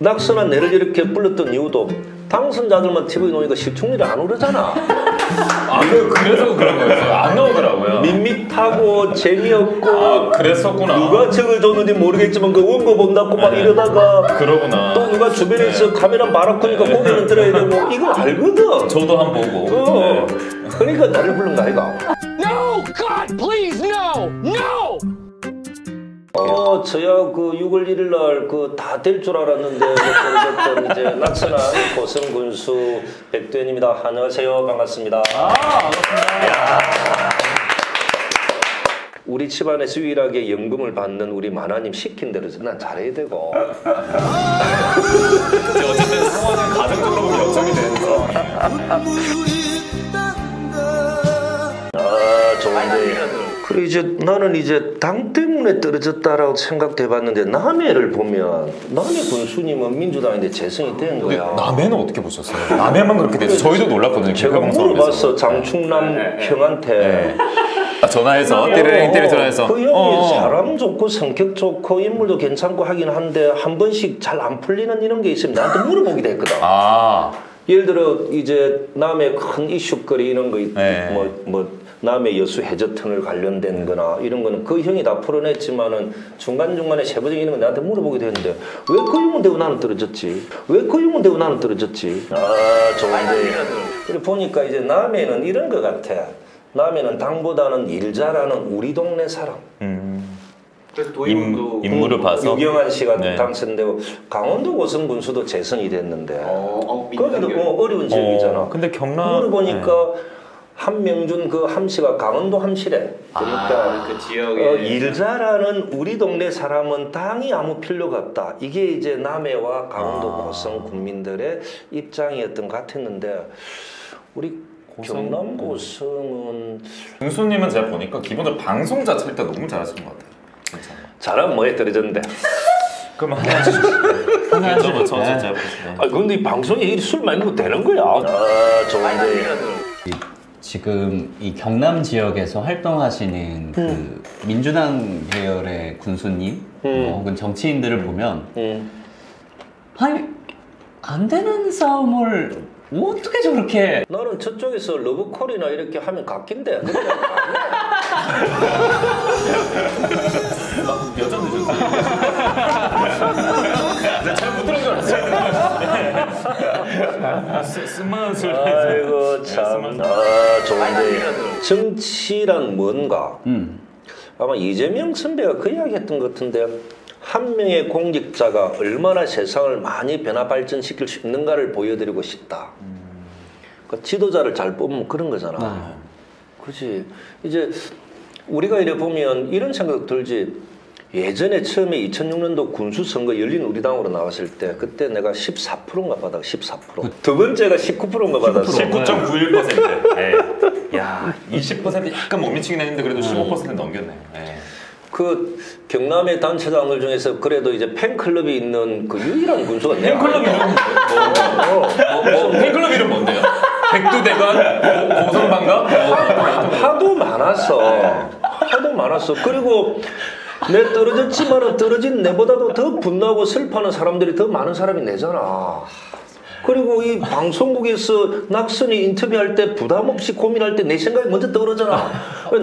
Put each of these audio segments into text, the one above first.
낙서나 내를 이렇게 불렀던 이유도 당선자들만 TV에 놓으니까 시청률이 안 오르잖아. 아, 그래서 그런 거였어요. 안 나오더라고요. 밋밋하고 재미없고. 아, 그랬었구나. 누가 책을 줬는지 모르겠지만 그 원고 본다고 막 이러다가. 그러구나. 또 누가 주변에서 카메라 바라보니까 고개는 들어야 되고 이거 알거든. 저도 한 번 보고. 어. 네. 그러니까 나를 부른 거 아이가. No, God, please, no, no. 저야 그 6월 1일 날 그 다 될 줄 알았는데 어떤 이제 낙선한 고성 군수 백두현입니다. 안녕하세요. 반갑습니다. 아, 반갑습니다. 우리 집안에서 유일하게 연금을 받는 우리 만화님 시킨 대로 난 잘해야 되고. 어쨌든 상황은 가정적으로 보면 역정이 되는 상황이에요. 아, 좋은데. 그리고 이제 나는 이제 당 때문에 떨어졌다라고 생각돼봤는데 남해를 보면 남해 군수님은 민주당인데 재선이 된 거야. 남해는 어떻게 보셨어요? 남해만 그렇게 됐죠. 저희도 놀랐거든요. 제가 물어봤어. 장충남 형한테. 네. 전화해서 띠르릉 전화해서 그 형이 사람 좋고 성격 좋고 인물도 괜찮고 하긴 한데 한 번씩 잘 안 풀리는 이런 게 있으면 나한테 물어보기도 했거든. 아. 예를 들어 이제 남해 큰 이슈거리 이런 거 남해 여수 해저터널 관련된 거나 이런 거는 그 형이 다 풀어냈지만은 중간중간에 세부적인 이런 거 나한테 물어보기도 했는데 왜 그 형은 되고 나는 떨어졌지? 왜 그 형은 되고 나는 떨어졌지? 아, 좋은데. 그리고 보니까 이제 남해는 이런 거 같아. 남해는 당보다는 일 잘하는 우리 동네 사람. 그래서 도의원도 인물을 봐서 유경환 씨가 당선되고 강원도 고성 군수도 재선이 됐는데 거기도 어려운 지역이잖아. 근데 경남 물어보니까 한명준 그 함씨가 강원도 함씨래. 그러니까 그 지역에 일 잘하는 우리 동네 사람은 당이 아무 필요가 없다. 이게 이제 남해와 강원도 고성 국민들의 입장이었던 것 같았는데 우리 고성, 경남 고성은 군수님은 제가 보니까 기본적으로 방송 자체 일단 너무 잘하신 것 같아요. 진짜. 잘하면 뭐에 떨어졌는데. 그럼 하나 주시죠. 아 근데 이 방송에 술 많이 먹어도 되는 거야. 아 좋은데. 지금 이 경남 지역에서 활동하시는 그 민주당 계열의 군수님 혹은 정치인들을 보면 아니 안 되는 싸움을 어떻게 저렇게 나는 저쪽에서 러브콜이나 이렇게 하면 갓긴데 여자도 좋지. 잘못 들은 줄 알았어요. 쓴맛을 아이고 참. 아 좋은데 정치란 뭔가 아마 이재명 선배가 그 이야기 했던 것 같은데 한 명의 공직자가 얼마나 세상을 많이 변화 발전시킬 수 있는가를 보여드리고 싶다. 그러니까 지도자를 잘 뽑으면 그런 거잖아. 그렇지. 이제 우리가 이래 보면 이런 생각 들지. 예전에 처음에 2006년도 군수 선거 열린 우리당으로 나왔을 때 그때 내가 14%인가 받아 14%. 두 번째가 19%인가 받았어. 19.91%. 네. 야, 20% 약간 못 미치긴 했는데 그래도 15% 넘겼네. 네. 그 경남의 단체장들 중에서 그래도 이제 팬클럽이 있는 그 유일한 군수가 내가. 팬클럽 이름은 뭐예요? 팬클럽 이름 뭔데요? 백두대간, 고성방가? 하도 많았어. 하도 많았어. 그리고 내 떨어졌지만은 떨어진 내보다도 더 분노하고 슬퍼하는 사람들이 더 많은 사람이 내잖아. 그리고 이 방송국에서 낙선이 인터뷰할 때 부담 없이 고민할 때 내 생각이 먼저 떠오르잖아.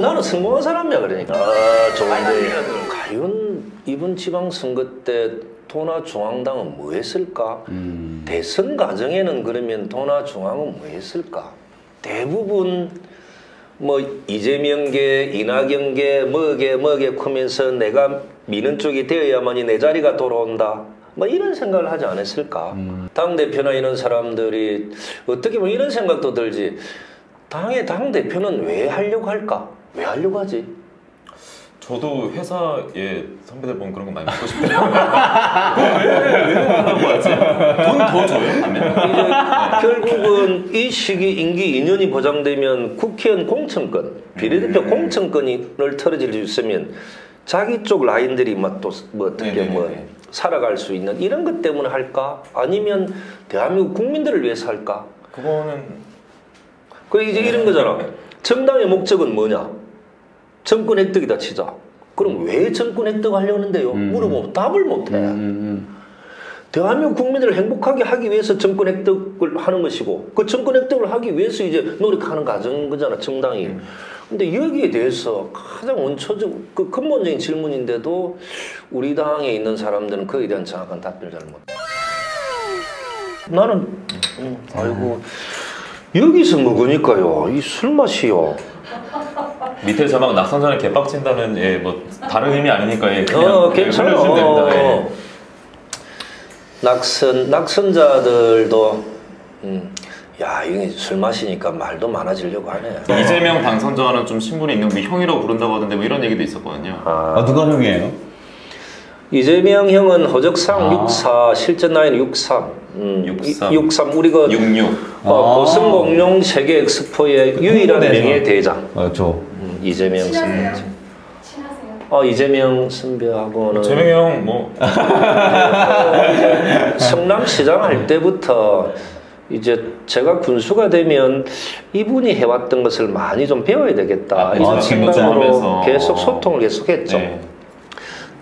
나는 성공한 사람이야 그러니까. 아 좋은데 과연 이번 지방선거 때 도나 중앙당은 뭐 했을까? 대선 과정에는 그러면 도나 중앙은 뭐 했을까? 대부분 뭐 이재명계, 이낙연계, 뭐게 하면서 내가 미는 쪽이 되어야만이 내 자리가 돌아온다. 뭐 이런 생각을 하지 않았을까? 당대표나 이런 사람들이 어떻게 보면 이런 생각도 들지. 당의 당대표는 왜 하려고 할까? 왜 하려고 하지? 저도 회사에 선배들 보면 그런 거 많이 묻고 싶어요. 왜 하려고 하지? 돈 더 줘요? 하면. 결국은 이 시기 임기 2년이 보장되면 국회의원 공천권, 비례대표 공천권을 털어질 수 있으면 자기 쪽 라인들이 막 또 뭐 어떻게 뭐 살아갈 수 있는 이런 것 때문에 할까? 아니면 대한민국 국민들을 위해서 할까? 그거는 그래 이제 이런 거잖아. 정당의 목적은 뭐냐? 정권 획득이다 치자. 그럼 왜 정권 획득하려는데요? 물어보면 답을 못해. 더하면 국민을 행복하게 하기 위해서 정권 획득을 하는 것이고, 그 정권 획득을 하기 위해서 이제 노력하는 과정인 거잖아, 정당이. 근데 여기에 대해서 가장 원초적, 그 근본적인 질문인데도 우리 당에 있는 사람들은 그에 대한 정확한 답변을 잘 못. 나는, 아이고, 여기서 먹으니까요, 이 술맛이요. 밑에서 막 낙선전에 개빡친다는, 예, 뭐, 다른 의미 아니니까, 예, 그냥. 괜찮아요. 예, 됩니다. 예. 낙선자들도 야, 이게 술 마시니까 말도 많아지려고 하네. 이재명 당선자는 좀 신분이 있는 뭐 형이라고 부른다고 하던데 뭐 이런 얘기도 있었거든요. 아 누가 형이에요? 이재명 형은 허적상 64, 실제 나이는 63. 63 우리가 66. 고승공룡 세계 엑스포의 그 유일한 명예 대장. 저 이재명 선배. 이재명 선배하고는 재명이 형 뭐 성남시장 할 때부터 이제 제가 군수가 되면 이분이 해왔던 것을 많이 좀 배워야 되겠다 이런 생각으로 계속 소통을 계속했죠. 네.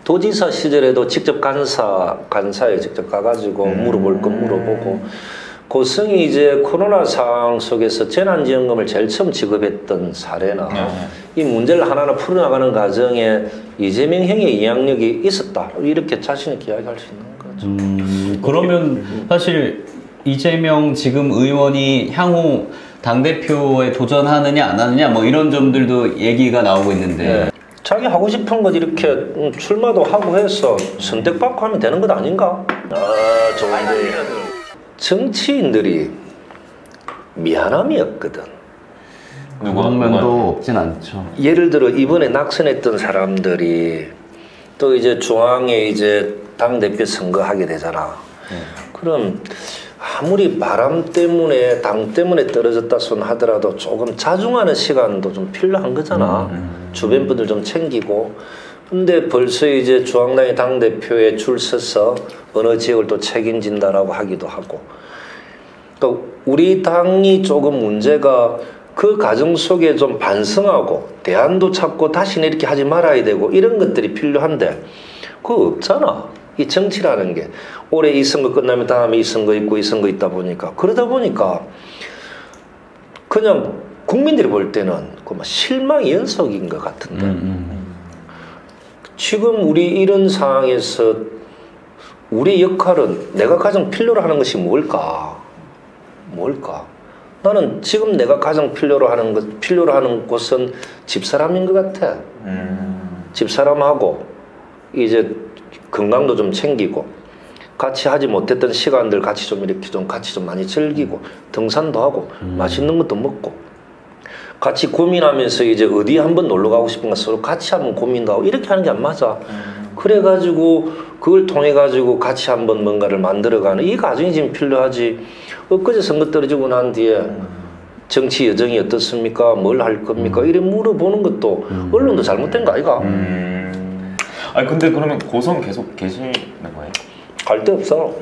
도지사 시절에도 직접 간사에 직접 가가지고 물어볼 건 물어보고, 고승이 이제 코로나 상황 속에서 재난지원금을 제일 처음 지급했던 사례나 이 문제를 하나하나 풀어나가는 과정에 이재명 형의 영향력이 있었다, 이렇게 자신있게 이야기할 수 있는 거죠. 그러면 사실 이재명 지금 의원이 향후 당대표에 도전하느냐 안 하느냐 뭐 이런 점들도 얘기가 나오고 있는데, 자기 하고 싶은 것 이렇게 출마도 하고 해서 선택받고 하면 되는 것 아닌가? 아 좋은데. 정치인들이 미안함이 없거든. 그런 면도 없진 않죠. 예를 들어 이번에 낙선했던 사람들이 또 이제 중앙에 이제 당대표 선거하게 되잖아. 그럼 아무리 바람 때문에 당 때문에 떨어졌다 손 하더라도 조금 자중하는 시간도 좀 필요한 거잖아. 주변 분들 좀 챙기고. 근데 벌써 이제 중앙당의 당대표에 줄 서서 어느 지역을 또 책임진다라고 하기도 하고. 그러니까 우리 당이 조금 문제가 그 과정 속에 좀 반성하고 대안도 찾고 다시는 이렇게 하지 말아야 되고 이런 것들이 필요한데 그거 없잖아. 이 정치라는 게 올해 이 선거 끝나면 다음에 이 선거 있고 이 선거 있다 보니까, 그러다 보니까 그냥 국민들이 볼 때는 그만 실망의 연속인 것 같은데 지금 우리 이런 상황에서 우리 역할은 내가 가장 필요로 하는 것이 뭘까? 나는 지금 내가 가장 필요로 하는 곳은 집사람인 것 같아. 집사람하고 이제 건강도 좀 챙기고, 같이 하지 못했던 시간들 같이 좀 이렇게 좀 같이 좀 많이 즐기고, 등산도 하고 맛있는 것도 먹고, 같이 고민하면서 이제 어디 한번 놀러 가고 싶은가 서로 같이 한번 고민도 하고, 이렇게 하는 게 안 맞아. 그래가지고 그걸 통해가지고 같이 한번 뭔가를 만들어가는 이 과정이 지금 필요하지. 엊그제 선거 떨어지고 난 뒤에 정치 여정이 어떻습니까? 뭘 할 겁니까? 이래 물어보는 것도 언론도 잘못된 거 아이가? 아니 근데 그러면 고성 계속 계시는 거예요? 갈 데 없어.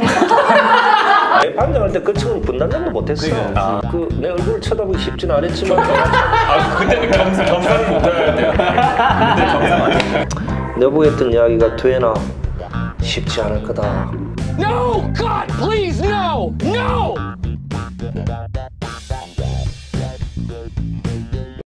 내 반장할 때 그 친구는 분단장도 못했어. 그 내 얼굴을 쳐다보기 쉽지는 않았지만 그때는 경상을 못하는데요. 근데 경상 아니에요. 내보고 했던 이야기가 되나 쉽지 않을 거다. No! God! Please! No! No!